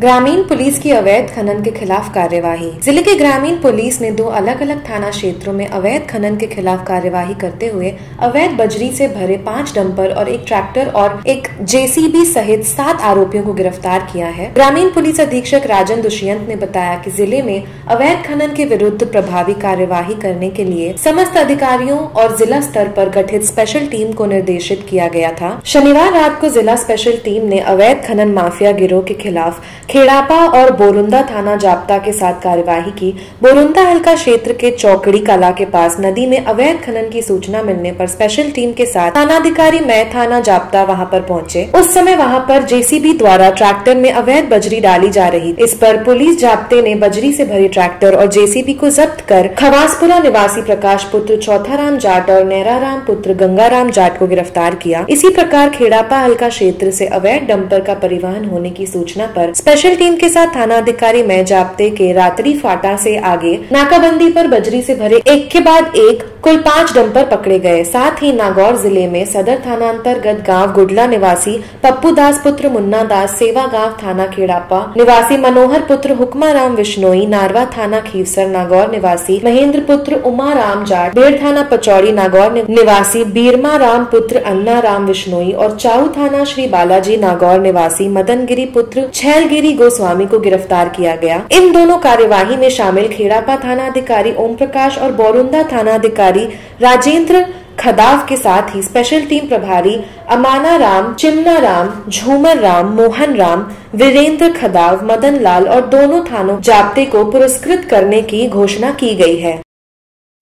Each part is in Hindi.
ग्रामीण पुलिस की अवैध खनन के खिलाफ कार्यवाही। जिले के ग्रामीण पुलिस ने दो अलग अलग थाना क्षेत्रों में अवैध खनन के खिलाफ कार्यवाही करते हुए अवैध बजरी से भरे 5 डंपर और 1 ट्रैक्टर और 1 जेसीबी सहित 7 आरोपियों को गिरफ्तार किया है। ग्रामीण पुलिस अधीक्षक राजन दुष्यंत ने बताया कि जिले में अवैध खनन के विरुद्ध प्रभावी कार्यवाही करने के लिए समस्त अधिकारियों और जिला स्तर पर गठित स्पेशल टीम को निर्देशित किया गया था। शनिवार रात को जिला स्पेशल टीम ने अवैध खनन माफिया गिरोह के खिलाफ खेड़ापा और बोरून्दा थाना जाप्ता के साथ कार्यवाही की। बोरून्दा हल्का क्षेत्र के चौकड़ी कलां के पास नदी में अवैध खनन की सूचना मिलने पर स्पेशल टीम के साथ थानाधिकारी थाना जाप्ता वहां पर पहुंचे। उस समय वहां पर जेसीबी द्वारा ट्रैक्टर में अवैध बजरी डाली जा रही। इस पर पुलिस जाप्ते ने बजरी से भरे ट्रैक्टर और जेसीबी को जब्त कर खवासपुरा निवासी प्रकाश पुत्र चौथा राम जाट और नेराराम पुत्र गंगाराम जाट को गिरफ्तार किया। इसी प्रकार खेड़ापा हल्का क्षेत्र से अवैध डंपर का परिवहन होने की सूचना पर स्पेशल टीम के साथ थानाधिकारी जाप्ते के रात्रि फाटा से आगे नाकाबंदी पर बजरी से भरे एक के बाद एक कुल 5 डंपर पकड़े गए। साथ ही नागौर जिले में सदर थाना अंतर्गत गांव गुडला निवासी पप्पू दास पुत्र मुन्ना दास, सेवा गांव थाना खेड़ापा निवासी मनोहर पुत्र हुकमाराम विश्नोई, नारवा थाना खीवसर नागौर निवासी महेंद्र पुत्र उमा राम जाट, बेड़ थाना पचौड़ी नागौर निवासी बीरमा राम पुत्र अन्ना राम विश्नोई और चाऊ थाना श्री बालाजी नागौर निवासी मदनगिरी पुत्र छैलगिरी गोस्वामी को गिरफ्तार किया गया। इन दोनों कार्यवाही में शामिल खेड़ापा थाना अधिकारी ओम प्रकाश और बोरून्दा थाना अधिकारी राजेंद्र खदाव के साथ ही स्पेशल टीम प्रभारी अमाना राम, चिमनाराम, झूमर राम, मोहन राम, वीरेंद्र खदाव, मदन लाल और दोनों थानों जाप्ते को पुरस्कृत करने की घोषणा की गई है।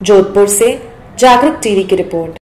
जोधपुर से जागरूक टीवी की रिपोर्ट।